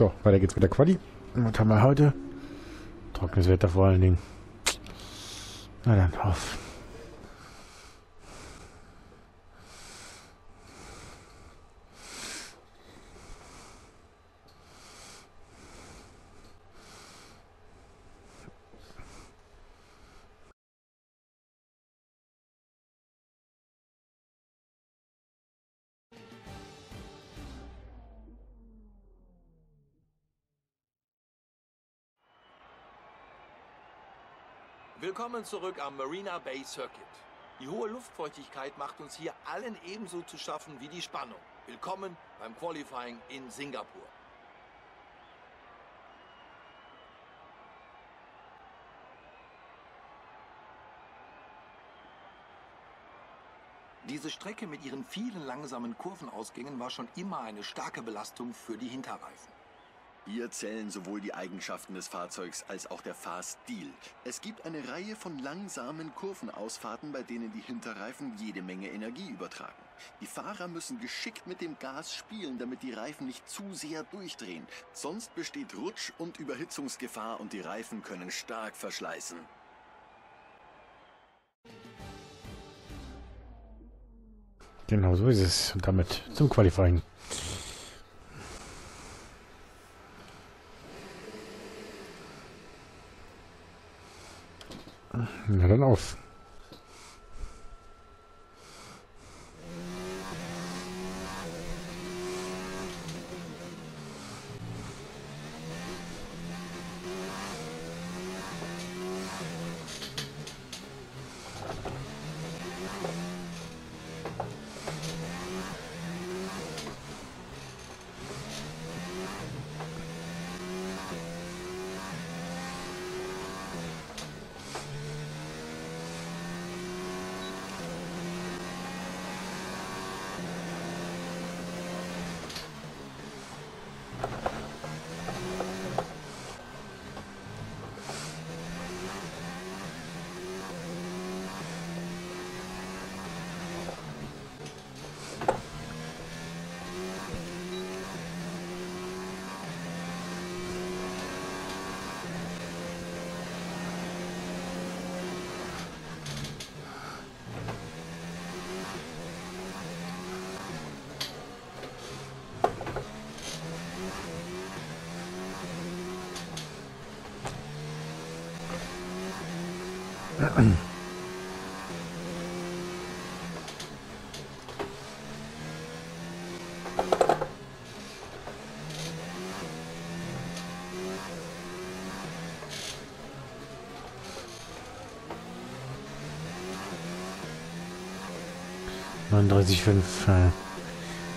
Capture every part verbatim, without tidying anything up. So, weiter geht's mit der Quali. Was haben wir heute? Trockenes Wetter vor allen Dingen. Na dann, auf. Willkommen zurück am Marina Bay Circuit. Die hohe Luftfeuchtigkeit macht uns hier allen ebenso zu schaffen wie die Spannung. Willkommen beim Qualifying in Singapur. Diese Strecke mit ihren vielen langsamen Kurvenausgängen war schon immer eine starke Belastung für die Hinterreifen. Hier zählen sowohl die Eigenschaften des Fahrzeugs als auch der Fahrstil. Es gibt eine Reihe von langsamen Kurvenausfahrten, bei denen die Hinterreifen jede Menge Energie übertragen. Die Fahrer müssen geschickt mit dem Gas spielen, damit die Reifen nicht zu sehr durchdrehen. Sonst besteht Rutsch- und Überhitzungsgefahr und die Reifen können stark verschleißen. Genau so ist es. Und damit zum Qualifying. Na dann auf. neununddreißig Komma fünf.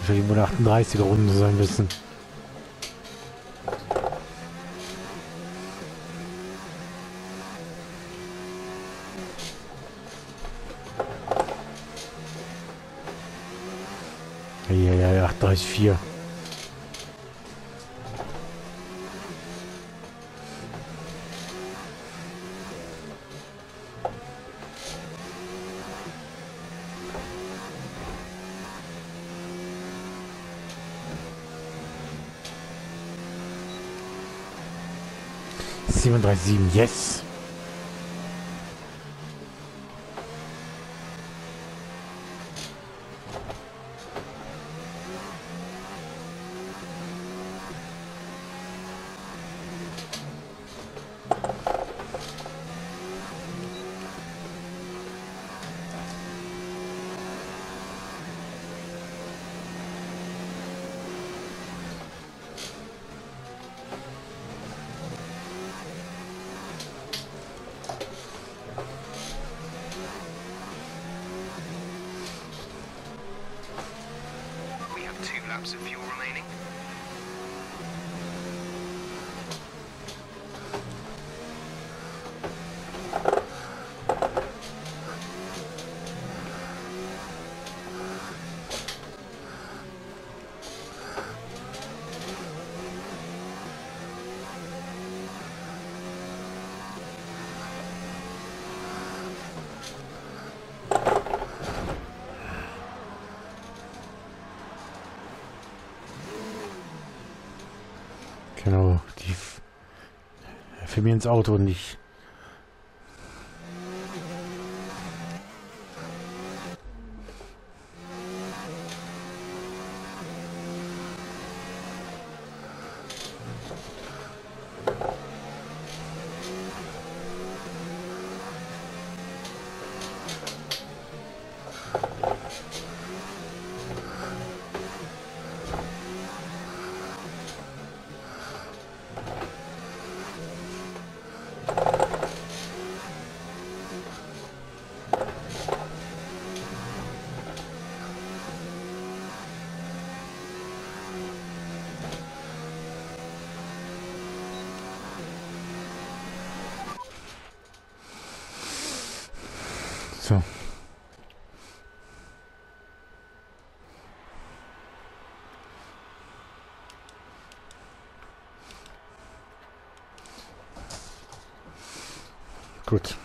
Wahrscheinlich nur eine achtunddreißiger Runde sein müssen. Ja, ja, ja, achtunddreißig Komma vier. siebenunddreißig Komma sieben, yes! Genau, die fällt mir ins Auto und nicht. So. Gut.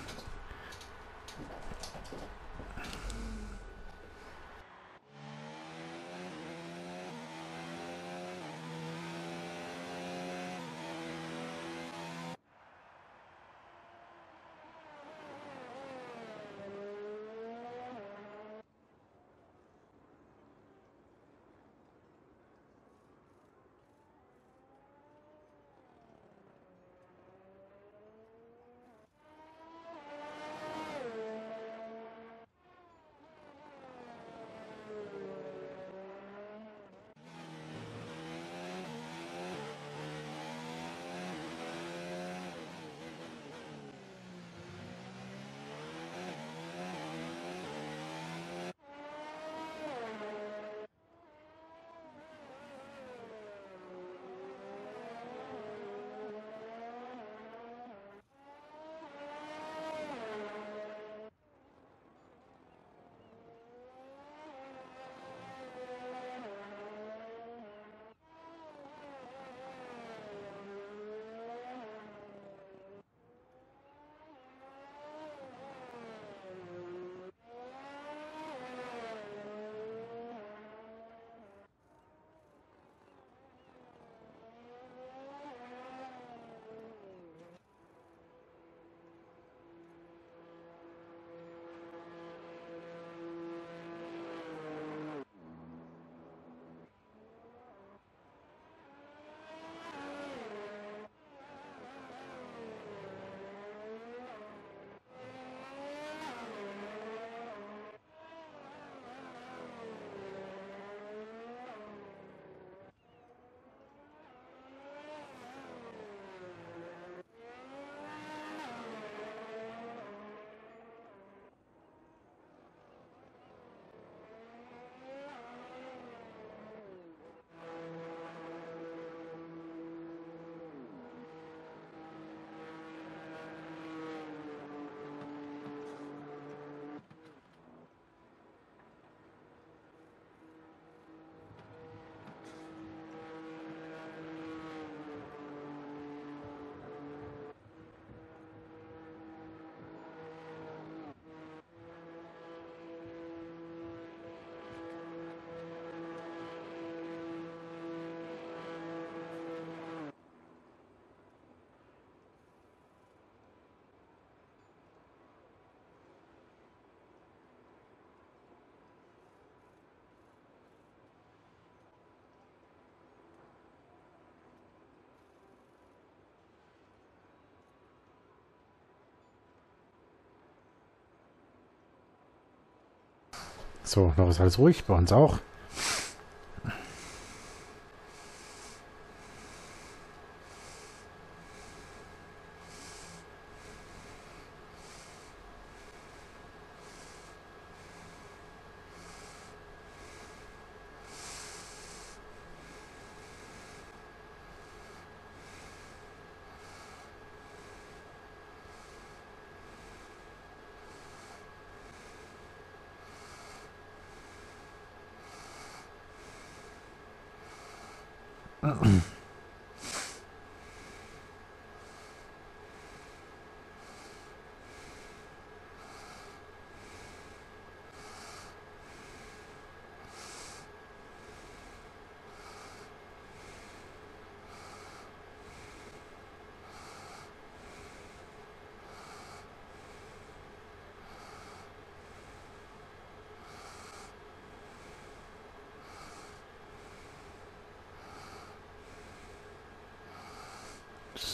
So, noch ist alles ruhig, bei uns auch.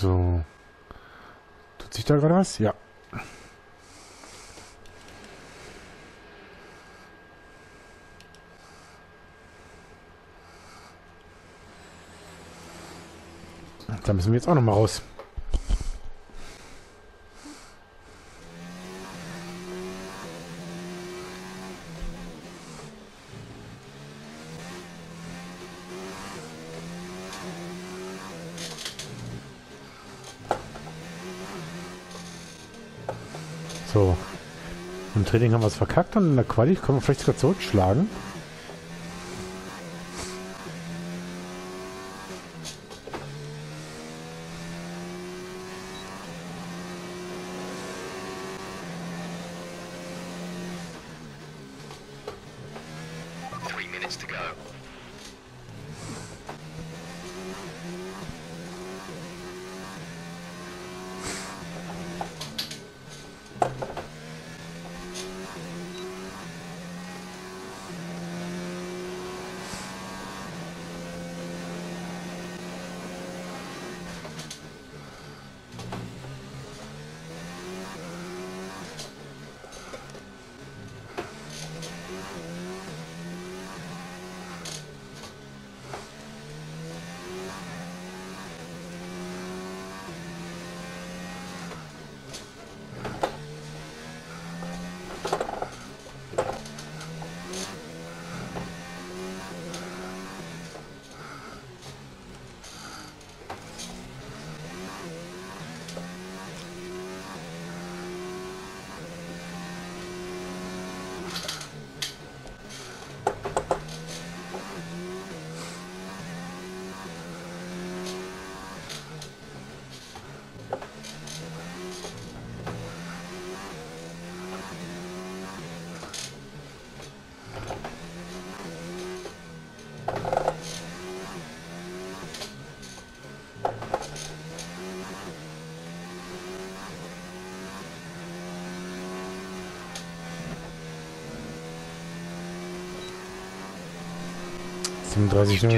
So. Tut sich da gerade was? Ja. Da müssen wir jetzt auch nochmal raus. So. Im Training haben wir es verkackt und in der Quali können wir vielleicht sogar zurückschlagen. siebenunddreißig null.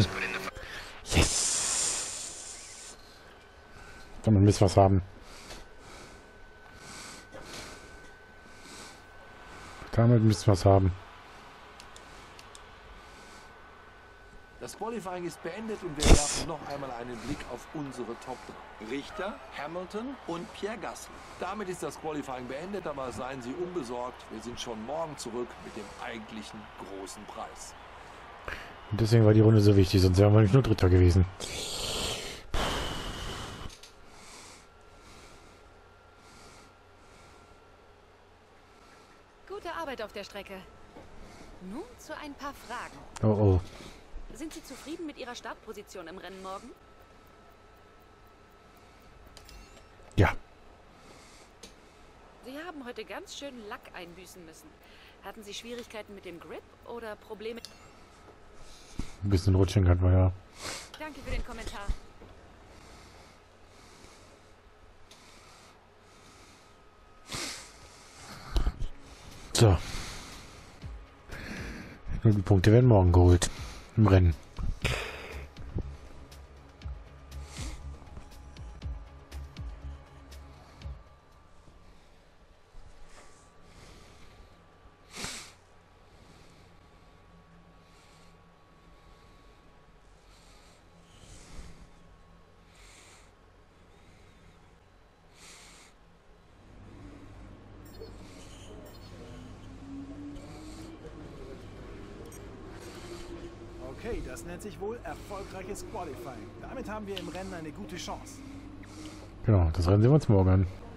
Yes! Kann man Mist was haben. Damit müssen wir was haben. Das Qualifying ist beendet und wir werfen noch einmal einen Blick auf unsere Top drei. Richter, Hamilton und Pierre Gasly. Damit ist das Qualifying beendet, aber seien Sie unbesorgt. Wir sind schon morgen zurück mit dem eigentlichen großen Preis. Und deswegen war die Runde so wichtig, sonst wären wir nicht nur Dritter gewesen. Gute Arbeit auf der Strecke. Nun zu ein paar Fragen. Oh oh. Sind Sie zufrieden mit Ihrer Startposition im Rennen morgen? Ja. Sie haben heute ganz schön Lack einbüßen müssen. Hatten Sie Schwierigkeiten mit dem Grip oder Probleme... Ein bisschen rutschen kann man ja. Danke für den Kommentar. So. Und die Punkte werden morgen geholt. Im Rennen. Okay, das nennt sich wohl erfolgreiches Qualifying. Damit haben wir im Rennen eine gute Chance. Genau, das Rennen sehen wir uns morgen an.